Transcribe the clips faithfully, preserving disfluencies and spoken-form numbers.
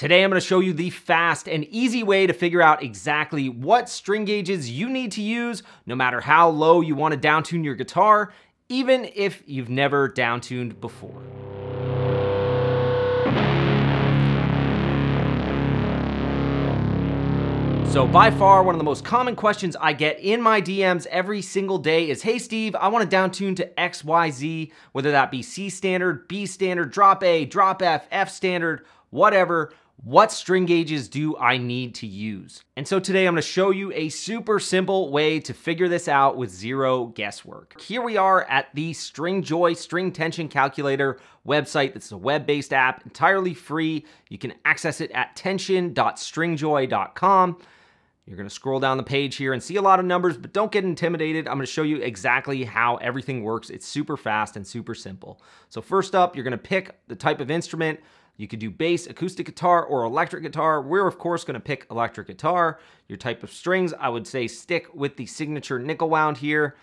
Today I'm going to show you the fast and easy way to figure out exactly what string gauges you need to use, no matter how low you want to downtune your guitar, even if you've never downtuned before. So by far, one of the most common questions I get in my D Ms every single day is, hey Steve, I want to downtune to X Y Z, whether that be C standard, B standard, drop A, drop F, F standard, whatever. What string gauges do I need to use? And so today I'm going to show you a super simple way to figure this out with zero guesswork. Here we are at the StringJoy String Tension Calculator website. This is a web-based app, entirely free. You can access it at tension dot stringjoy dot com. You're going to scroll down the page here and see a lot of numbers, but don't get intimidated. I'm going to show you exactly how everything works. It's super fast and super simple. So first up, you're going to pick the type of instrument. You could do bass, acoustic guitar, or electric guitar. We're of course gonna pick electric guitar. Your type of strings, I would say stick with the signature nickel wound here.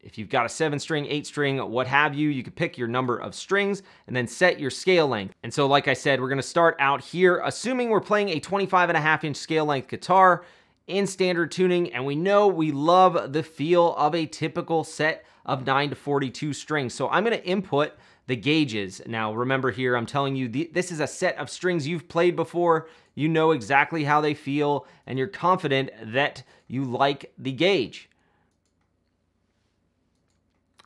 If you've got a seven string, eight string, what have you, you could pick your number of strings and then set your scale length. And so like I said, we're gonna start out here, assuming we're playing a twenty-five and a half inch scale length guitar in standard tuning, and we know we love the feel of a typical set of nine to forty-two strings. So I'm gonna input the gauges. Now remember here, I'm telling you, th this is a set of strings you've played before. You know exactly how they feel and you're confident that you like the gauge.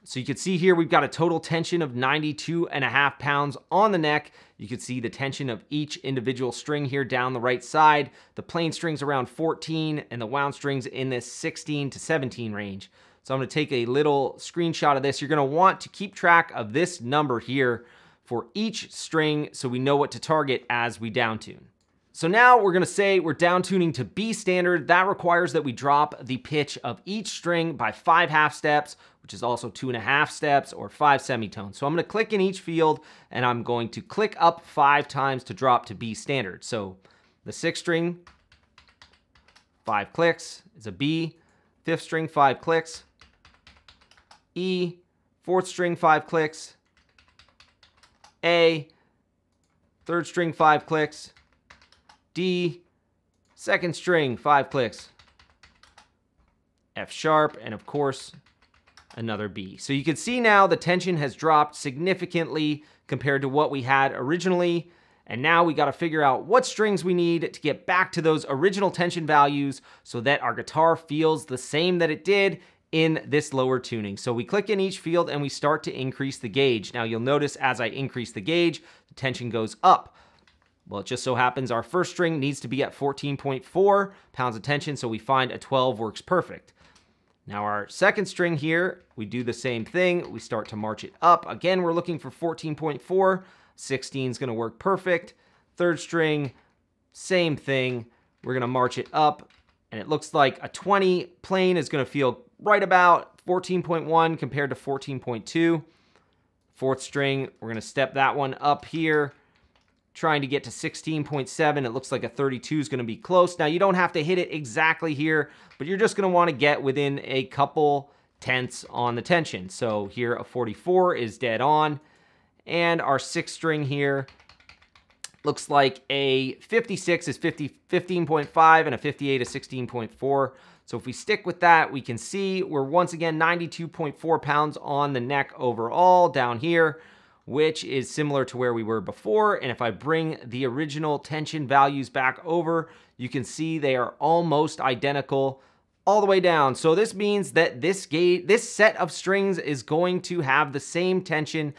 So you can see here, we've got a total tension of ninety-two and a half pounds on the neck. You can see the tension of each individual string here down the right side, the plain strings around fourteen and the wound strings in this sixteen to seventeen range. So I'm gonna take a little screenshot of this. You're gonna want to keep track of this number here for each string so we know what to target as we downtune. So now we're gonna say we're downtuning to B standard. That requires that we drop the pitch of each string by five half steps, which is also two and a half steps or five semitones. So I'm gonna click in each field and I'm going to click up five times to drop to B standard. So the sixth string, five clicks is a B, fifth string, five clicks, E, fourth string, five clicks, A, third string, five clicks, D, second string, five clicks, F sharp, and of course, another B. So you can see now the tension has dropped significantly compared to what we had originally. And now we got to figure out what strings we need to get back to those original tension values so that our guitar feels the same that it did in this lower tuning. So we click in each field and we start to increase the gauge. Now you'll notice as I increase the gauge, the tension goes up. Well, it just so happens our first string needs to be at fourteen point four pounds of tension, so we find a twelve works perfect. Now our second string here, we do the same thing. We start to march it up. Again, we're looking for fourteen point four. sixteen is gonna work perfect. Third string, same thing. We're gonna march it up, and it looks like a twenty plain is gonna feel right about fourteen point one compared to fourteen point two. Fourth string, we're gonna step that one up here, trying to get to sixteen point seven. It looks like a thirty-two is gonna be close. Now you don't have to hit it exactly here, but you're just gonna wanna get within a couple tenths on the tension. So here a forty-four is dead on. And our sixth string here looks like a fifty-six is fifteen point five and a fifty-eight is sixteen point four. So if we stick with that, we can see we're once again ninety-two point four pounds on the neck overall down here, which is similar to where we were before. And if I bring the original tension values back over, you can see they are almost identical all the way down. So this means that this gauge, this set of strings is going to have the same tension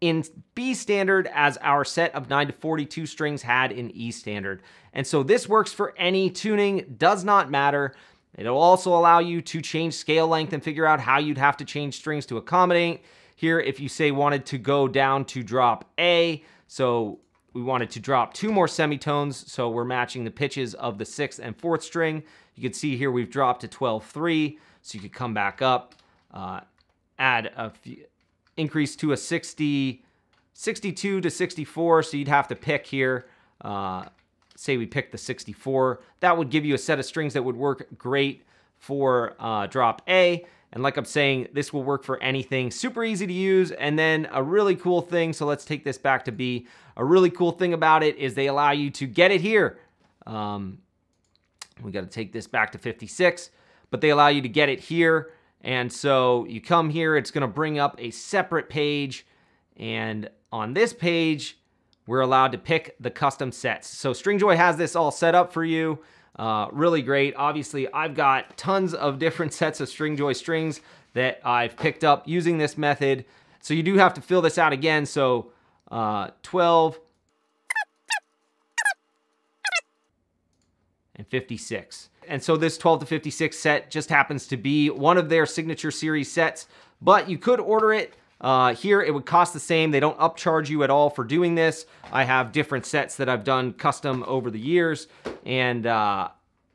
in B standard as our set of nine to forty-two strings had in E standard. And so this works for any tuning, does not matter. It'll also allow you to change scale length and figure out how you'd have to change strings to accommodate. Here, if you say wanted to go down to drop A, so we wanted to drop two more semitones, so we're matching the pitches of the sixth and fourth string. You can see here we've dropped to twelve three, so you could come back up, uh, add a few, increase to a sixty, sixty-two to sixty-four, so you'd have to pick here, uh, say we pick the sixty-four, that would give you a set of strings that would work great for uh, drop A. And like I'm saying, this will work for anything. Super easy to use. And then a really cool thing, so let's take this back to B. A really cool thing about it is they allow you to get it here. Um, we got to take this back to fifty-six, but they allow you to get it here. And so you come here, it's going to bring up a separate page. And on this page, we're allowed to pick the custom sets. So StringJoy has this all set up for you. Uh, really great. Obviously, I've got tons of different sets of StringJoy strings that I've picked up using this method. So you do have to fill this out again. So uh, twelve and fifty-six. And so this twelve to fifty-six set just happens to be one of their signature series sets, but you could order it uh, here. It would cost the same. They don't upcharge you at all for doing this. I have different sets that I've done custom over the years. And uh,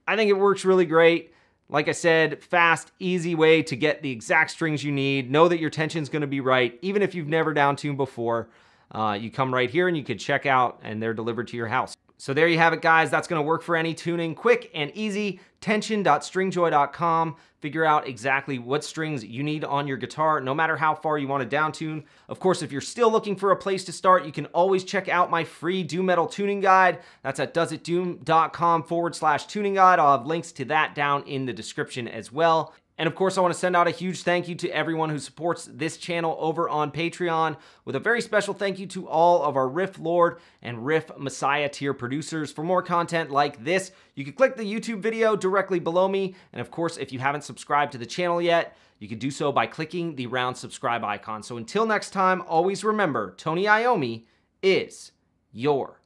I think it works really great. Like I said, fast, easy way to get the exact strings you need. Know that your tension's gonna be right, even if you've never down-tuned before. Uh, you come right here and you can check out and they're delivered to your house. So there you have it, guys. That's gonna work for any tuning. Quick and easy, tension dot stringjoy dot com. Figure out exactly what strings you need on your guitar, no matter how far you wanna down-tune. Of course, if you're still looking for a place to start, you can always check out my free doom metal tuning guide. That's at doesitdoom.com forward slash tuning guide. I'll have links to that down in the description as well. And of course, I want to send out a huge thank you to everyone who supports this channel over on Patreon, with a very special thank you to all of our Riff Lord and Riff Messiah tier producers. For more content like this, you can click the YouTube video directly below me. And of course, if you haven't subscribed to the channel yet, you can do so by clicking the round subscribe icon. So until next time, always remember, Tony Iommi is your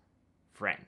friend.